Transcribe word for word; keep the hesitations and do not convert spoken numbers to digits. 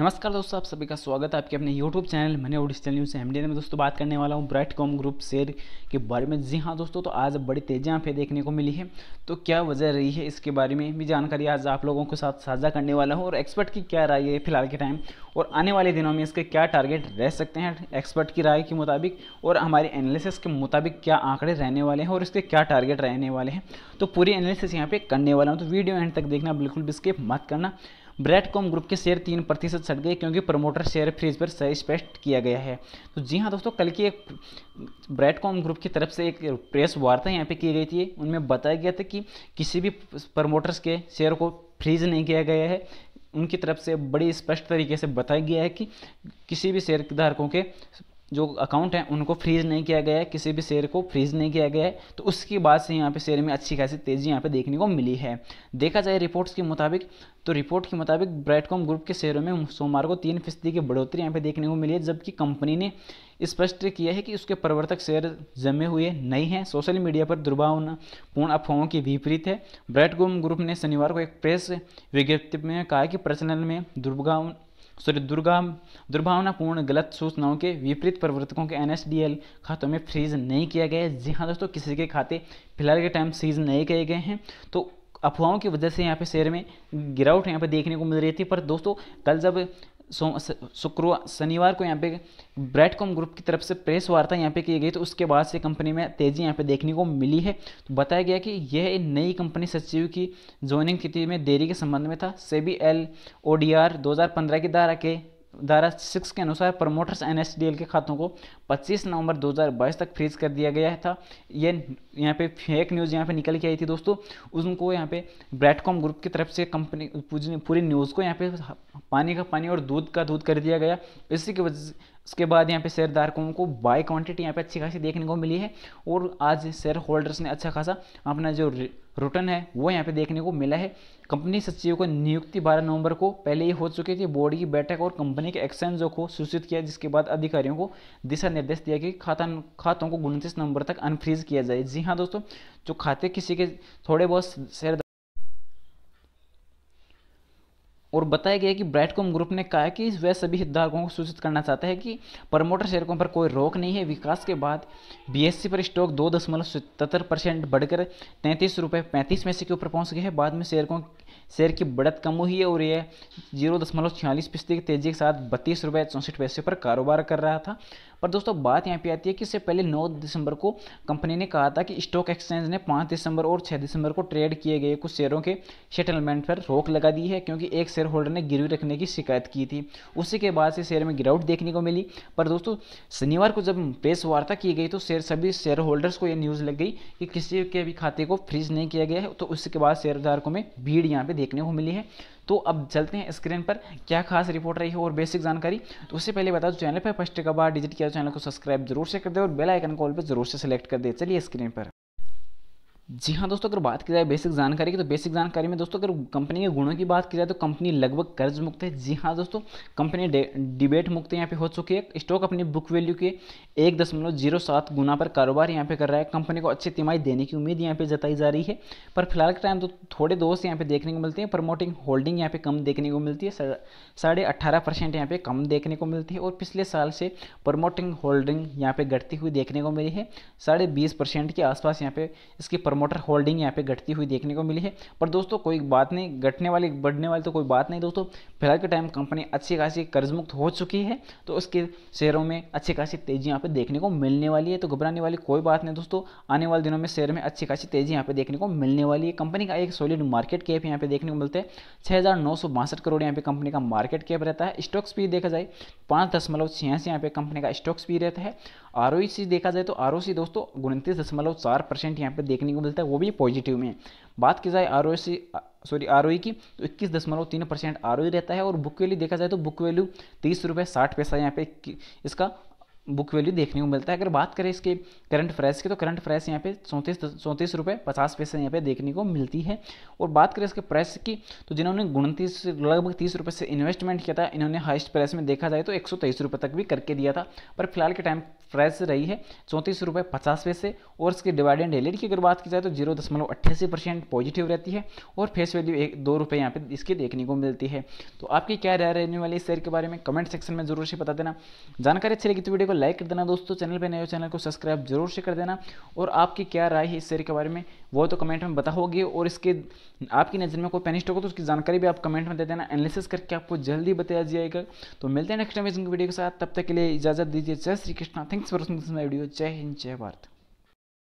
नमस्कार दोस्तों, आप सभी का स्वागत है आपके अपने YouTube channel money of digital news MDN में। दोस्तों बात करने वाला हूँ ब्राइटकॉम ग्रुप शेयर के बारे में। जी हाँ दोस्तों, तो आज बड़ी तेज़ी यहाँ पे देखने को मिली है, तो क्या वजह रही है इसके बारे में भी जानकारी आज आप लोगों के साथ साझा करने वाला हूँ, और एक्सपर्ट की क्या राय है फिलहाल के टाइम, और आने वाले दिनों में इसके क्या टारगेट रह सकते हैं एक्सपर्ट की राय के मुताबिक, और हमारे एनालिसिस के मुताबिक क्या आंकड़े रहने वाले हैं और इसके क्या टारगेट रहने वाले हैं। तो पूरी एनालिसिस यहाँ पे करने वाला हूँ, तो वीडियो एंड तक देखना, बिल्कुल भी स्किप मत करना। ब्राइटकॉम ग्रुप के शेयर तीन प्रतिशत सट गए क्योंकि प्रमोटर शेयर फ्रीज पर सही स्पष्ट किया गया है। तो जी हाँ दोस्तों, कल की एक ब्राइटकॉम ग्रुप की तरफ से एक प्रेस वार्ता यहाँ पे की गई थी, उनमें बताया गया था कि किसी भी प्रमोटर्स के शेयर को फ्रीज नहीं किया गया है। उनकी तरफ से बड़ी स्पष्ट तरीके से बताया गया है कि किसी भी शेयर धारकों के जो अकाउंट हैं उनको फ्रीज नहीं किया गया है, किसी भी शेयर को फ्रीज नहीं किया गया है। तो उसकी बात से यहाँ पे शेयर में अच्छी खासी तेज़ी यहाँ पे देखने को मिली है। देखा जाए रिपोर्ट्स के मुताबिक, तो रिपोर्ट के मुताबिक ब्राइटकॉम ग्रुप के शेयरों में सोमवार को तीन फीसदी की बढ़ोतरी यहाँ पे देखने को मिली है, जबकि कंपनी ने स्पष्ट किया है कि उसके प्रवर्तक शेयर जमे हुए नहीं हैं, सोशल मीडिया पर दुर्भावनापूर्ण अफवाहों के विपरीत है। ब्राइटकॉम ग्रुप ने शनिवार को एक प्रेस विज्ञप्ति में कहा कि प्रचलन में दुर्भावना सॉरी दुर्गा दुर्भावनापूर्ण गलत सूचनाओं के विपरीत प्रवर्तकों के एन एस डी एल खातों में फ्रीज नहीं किया गया है। जी हाँ दोस्तों, किसी के खाते फिलहाल के टाइम फ्रीज नहीं किए गए हैं, तो अफवाहों की वजह से यहाँ पे शेयर में गिरावट यहाँ पे देखने को मिल रही थी। पर दोस्तों कल जब शुक्रवार शनिवार को यहाँ पे ब्राइटकॉम ग्रुप की तरफ से प्रेस वार्ता यहाँ पे की गई, तो उसके बाद से कंपनी में तेज़ी यहाँ पे देखने को मिली है। तो बताया गया कि यह नई कंपनी सचिव की ज्वाइनिंग तिथि में देरी के संबंध में था। SEBI L O D R दो हज़ार पंद्रह की धारा के धारा सिक्स के अनुसार promoters N S D L के खातों को पच्चीस नवंबर दो हज़ार बाईस तक फ्रीज कर दिया गया था। ये यहाँ पे फेक न्यूज़ यहाँ पे निकल के आई थी दोस्तों। उनको यहाँ पे ब्राइटकॉम ग्रुप की तरफ से कंपनी पूरी न्यूज़ को यहाँ पे पानी का पानी और दूध का दूध कर दिया गया। इसी की वजह उसके बाद यहाँ पे शेयरधारकों को बाय क्वांटिटी यहाँ पे अच्छी खासी देखने को मिली है, और आज शेयर होल्डर्स ने अच्छा खासा अपना जो रिटर्न है वो यहाँ पे देखने को मिला है। कंपनी सचिव को नियुक्ति बारह नवंबर को पहले ही हो चुकी थी। बोर्ड की बैठक और कंपनी के एक्सचेंजों को सूचित किया, जिसके बाद अधिकारियों को दिशा निर्देश दिया कि खाता खातों को उनतीस नवंबर तक अनफ्रीज किया जाए। जी हाँ दोस्तों, जो खाते किसी के थोड़े बहुत शेयर, और बताया गया कि ब्राइटकॉम ग्रुप ने कहा कि वह सभी हितधारकों को सूचित करना चाहता है कि प्रमोटर शेयरों पर कोई रोक नहीं है। विकास के बाद बी एस सी पर स्टॉक दो दशमलव सतहत्तर परसेंट बढ़कर तैंतीस रुपये पैंतीस पैसे के ऊपर पहुंच गए हैं। बाद में शेयर को शेयर की बढ़त कम हुई है, और यह जीरो दशमलव छियालीस फीसदी की तेजी के साथ बत्तीस रुपये चौंसठ पैसे पर कारोबार कर रहा था। पर दोस्तों बात यहाँ पे आती है कि इससे पहले नौ दिसंबर को कंपनी ने कहा था कि स्टॉक एक्सचेंज ने पाँच दिसंबर और छह दिसंबर को ट्रेड किए गए कुछ शेयरों के सेटलमेंट पर रोक लगा दी है, क्योंकि एक शेयर होल्डर ने गिरवी रखने की शिकायत की थी। उसी के बाद से शेयर में गिरावट देखने को मिली। पर दोस्तों शनिवार को जब प्रेस वार्ता की गई, तो शेयर सभी शेयर होल्डर्स को यह न्यूज़ लग गई कि किसी के भी खाते को फ्रीज नहीं किया गया है। तो उसके बाद शेयरधारकों में भीड़ यहाँ पर देखने को मिली है। तो अब चलते हैं स्क्रीन पर क्या खास रिपोर्ट रही है और बेसिक जानकारी। तो उससे पहले बता दो, चैनल पर फर्स्ट का बार डिजिट किया, चैनल को सब्सक्राइब जरूर से कर दे और बेल आइकन को ऑल पर जरूर से सिलेक्ट कर दे। चलिए स्क्रीन पर। जी हाँ दोस्तों, अगर बात की जाए बेसिक जानकारी की, तो बेसिक जानकारी में दोस्तों अगर कंपनी के गुणों की बात की जाए, तो कंपनी लगभग कर्ज मुक्त है। जी हाँ दोस्तों, कंपनी डिबेट मुक्त यहाँ पे हो चुकी है। स्टॉक अपनी बुक वैल्यू के एक दशमलव जीरो सात गुना पर कारोबार यहाँ पे कर रहा है। कंपनी को अच्छी तिमाही देने की उम्मीद यहाँ पे जताई जा रही है। पर फिलहाल के टाइम तो थोड़े दोस्त यहाँ पे देखने को मिलते हैं। प्रमोटिंग होल्डिंग यहाँ पे कम देखने को मिलती है, साढ़े अट्ठारह परसेंट यहाँ पे कम देखने को मिलती है, और पिछले साल से प्रमोटिंग होल्डिंग यहाँ पे घटती हुई देखने को मिली है। साढ़े बीस परसेंट के आसपास यहाँ पे इसकी मोटर होल्डिंग यहाँ पे घटती हुई देखने को मिली है। पर दोस्तों कोई बात नहीं, घटने वाली बढ़ने वाली तो कोई बात नहीं दोस्तों। फिलहाल के टाइम कंपनी अच्छी खासी कर्जमुक्त हो चुकी है, तो उसके शेयरों में अच्छी खासी तेजी यहाँ पे देखने को मिलने वाली है। तो घबराने वाली कोई बात नहीं दोस्तों, आने वाले दिनों में शेयर में अच्छी खासी तेजी यहाँ पे देखने को मिलने वाली है। कंपनी का एक सॉलिड मार्केट कैप यहाँ पे देखने को मिलता है, छः हज़ार नौ सौ बासठ करोड़ यहाँ पे कंपनी का मार्केट कैप रहता है। स्टॉक्स भी देखा जाए पाँच दशमलव छियासी यहाँ पे कंपनी का स्टॉक्स भी रहता है। आर ओ सी देखा जाए तो आर ओ सी दोस्तों उनतीस दशमलव चार परसेंट यहाँ पे देखने को मिलता है, वो भी पॉजिटिव में। बात की जाए R O C sorry R O E की, तो इक्कीस दशमलव तीन परसेंट आर ओ ई रहता है, और बुक वैल्यू देखा जाए तो बुक वैल्यू तीस रुपये साठ पैसा यहाँ पे इसका बुक वैल्यू देखने को मिलता है। अगर बात करें इसके करंट प्राइस की तो करंट प्राइस यहाँ पे चौंतीस चौंतीस रुपये पचास पैसे यहाँ पे देखने को मिलती है। और बात करें इसके प्राइस की तो जिन्होंने उनतीस लगभग तीस रुपये से इन्वेस्टमेंट किया था, इन्होंने हाईएस्ट प्राइस में देखा जाए तो एक सौ तेईस रुपये तक भी करके दिया था, पर फिलहाल के टाइम प्राइस रही है चौंतीस रुपये पचास पैसे। और इसके डिवाइडेंड डेली की अगर बात की जाए तो जीरो दशमलव अट्ठासी परसेंट पॉजिटिव रहती है और फेस वैल्यू एक दो रुपये यहाँ पर इसकी देखने को मिलती है। तो आपकी क्या राय रहने वाली इस शेयर के बारे में कमेंट सेक्शन में जरूर से बता देना। जानकारी अच्छी लगी तो वीडियो को लाइक कर देना दोस्तों, चैनल पे नए हो चैनल को सब्सक्राइब जरूर से कर देना। और आपकी क्या राय है इस शेयर के बारे में वो तो कमेंट में बताओगे, और इसके आपकी नज़र में कोई पैनिक स्टॉक हो तो उसकी जानकारी भी आप कमेंट में दे देना, एनालिसिस करके आपको जल्दी बताया जाएगा। तो मिलते हैं नेक्स्ट टाइम इस वीडियो के साथ, तब तक के लिए इजाजत दीजिए। जय Shri Krishna, thanks for watching my video. जय हिंद, जय भारत।